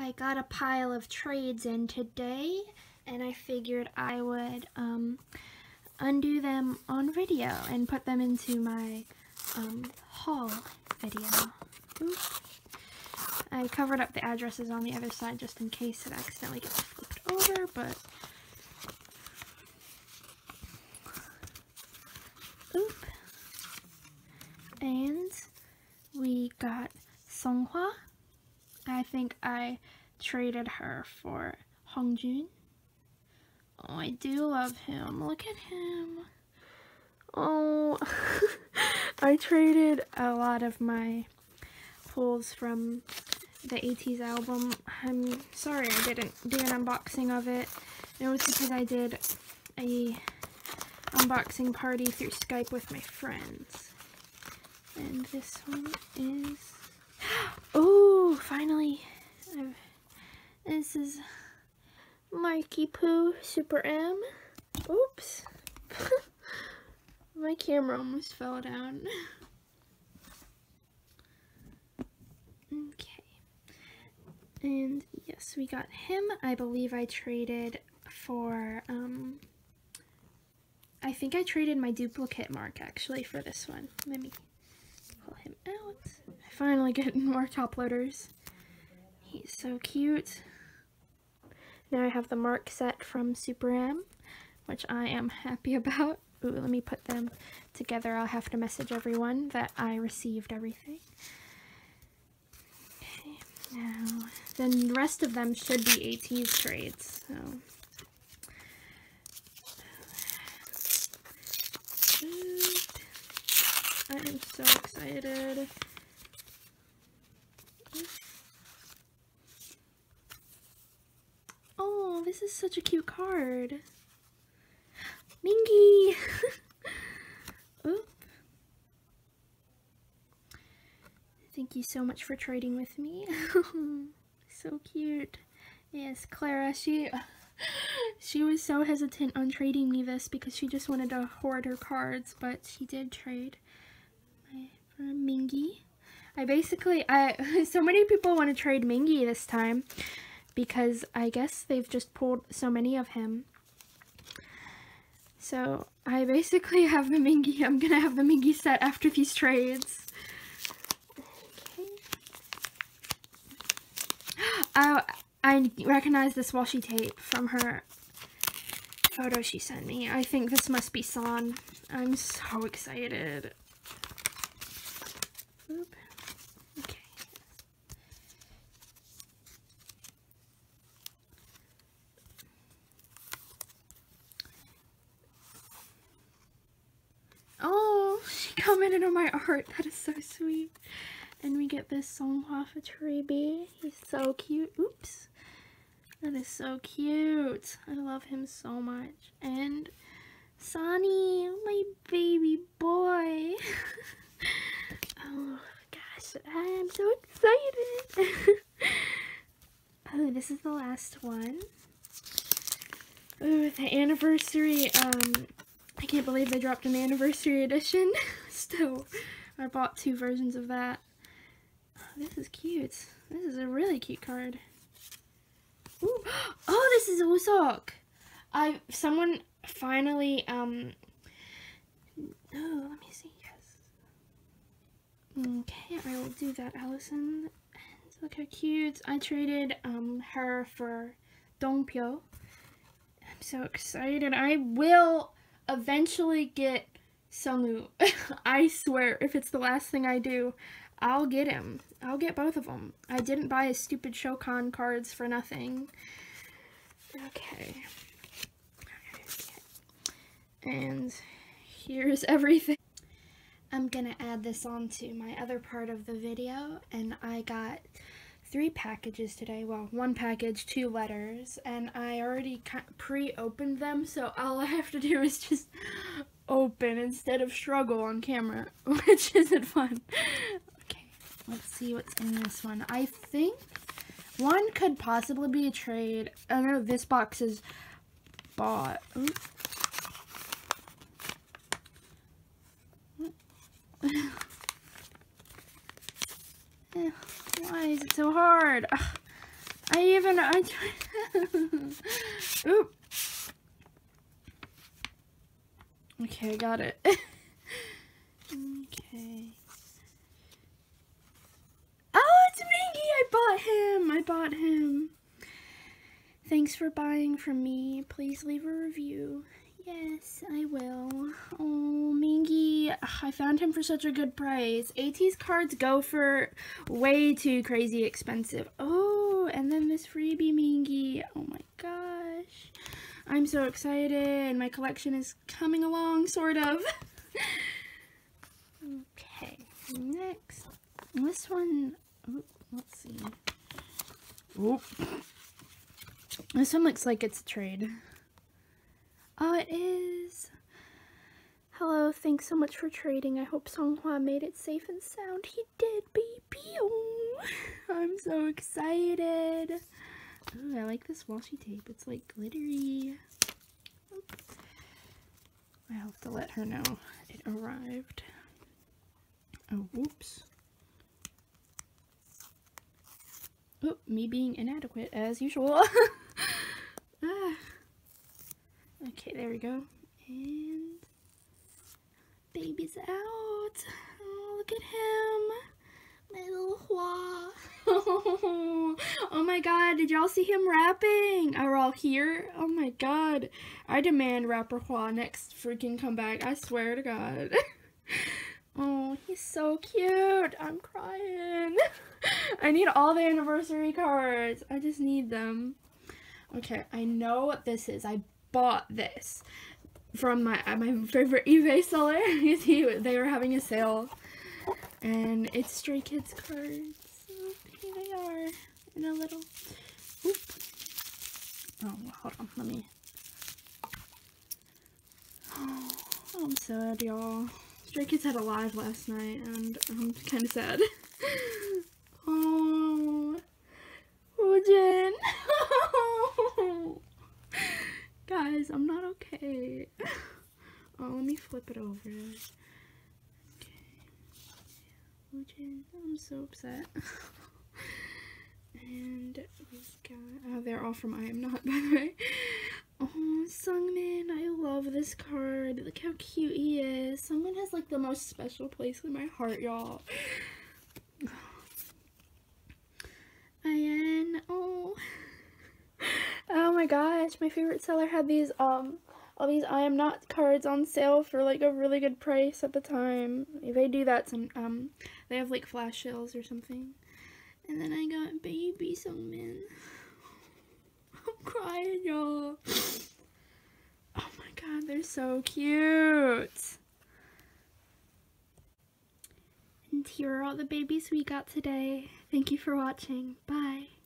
I got a pile of trades in today, and I figured I would undo them on video and put them into my haul video. Oops. I covered up the addresses on the other side just in case it accidentally gets flipped over, but... Oop. And we got Seonghwa. I think I traded her for Hongjoong. Oh, I do love him. Look at him. Oh, I traded a lot of my pulls from the ATEEZ album. I'm sorry I didn't do an unboxing of it. It was because I did a unboxing party through Skype with my friends. And this one is... Oh, finally! This is Mikey Poo SuperM. Oops! My camera almost fell down. Okay. And yes, we got him. I believe I traded for, I think I traded my duplicate Mark, actually, for this one. Let me pull him out. I finally get more top loaders. He's so cute. Now I have the Mark set from SuperM, which I am happy about. Ooh, let me put them together. I'll have to message everyone that I received everything. Okay, now, then the rest of them should be ATEEZ trades, so... I am so excited. Oh, this is such a cute card. Mingi! Oop. Thank you so much for trading with me. So cute. Yes, Clara, she was so hesitant on trading me this because she just wanted to hoard her cards, but she did trade. For Mingi. So many people want to trade Mingi this time because I guess they've just pulled so many of him. So I basically have the Mingi. I'm gonna have the Mingi set after these trades. Okay. Oh, I recognize this washi tape from her photo she sent me. I think this must be San. I'm so excited. Oop. Okay. Oh, she commented on my art. That is so sweet. And we get this Seonghwa Fatribi. He's so cute. Oops. That is so cute. I love him so much. And Sunny, my baby boy. Oh gosh, I'm so excited! Oh, this is the last one. Ooh, the anniversary, I can't believe they dropped an anniversary edition. Still, I bought two versions of that. Oh, this is cute. This is a really cute card. Ooh. Oh, this is Usok! Someone finally, oh, let me see. Okay, I will do that, Allison. And look how cute. I traded her for Dongpyo. I'm so excited. I will eventually get Sungwoo. I swear, if it's the last thing I do, I'll get him. I'll get both of them. I didn't buy his stupid Shokan cards for nothing. Okay. And here's everything. I'm gonna add this on to my other part of the video, and I got 3 packages today. Well, 1 package, 2 letters, and I already pre-opened them, so all I have to do is just open instead of struggle on camera, which isn't fun. Okay, let's see what's in this one. I think one could possibly be a trade. Oh no, this box is bought. Oops. Why is it so hard? Ugh. I oop. Okay, I got it. Okay. Oh, it's Mingi! I bought him. Thanks for buying from me. Please leave a review. Yes, I will. Oh, Mingi. I found him for such a good price. ATEEZ cards go for way too crazy expensive. Oh, and then this freebie Mingi. Oh my gosh. I'm so excited. My collection is coming along, sort of. Okay, next. This one, ooh, let's see. Ooh. This one looks like it's a trade. Oh, it is. Hello, thanks so much for trading. I hope Seonghwa made it safe and sound. He did, baby. Oh, I'm so excited. Ooh, I like this washi tape. It's like glittery. Oops. I have to let her know it arrived. Oh, whoops. Oh, me being inadequate as usual. Ah. Okay, there we go. And baby's out. Oh, look at him. My little Hua. Oh my god, did y'all see him rapping? Are all here? Oh my god. I demand rapper Hua next freaking comeback. I swear to god. Oh, he's so cute. I'm crying. I need all the anniversary cards. I just need them. Okay, I know what this is. I bought this from my favorite eBay seller. You see, they were having a sale. And it's Stray Kids cards. Oh, here they are. In a little... Oop. Oh, hold on. Let me... Oh, I'm sad, y'all. Stray Kids had a live last night, and I'm kind of sad. Oh, Woojin. Oh. Guys, I'm not okay. Oh, let me flip it over. Okay. Woojin, I'm so upset. And we've got, oh, they're all from I Am Not, by the way. Oh, Sungmin, I love this card. Look how cute he is. Sungmin has like the most special place in my heart, y'all. Ayan, oh. Oh my gosh, my favorite seller had these, all these I Am Not cards on sale for like a really good price at the time. They do that some, they have like flash sales or something. And then I got baby Sungmin. I'm crying, y'all. Oh my god, they're so cute. And here are all the babies we got today. Thank you for watching. Bye.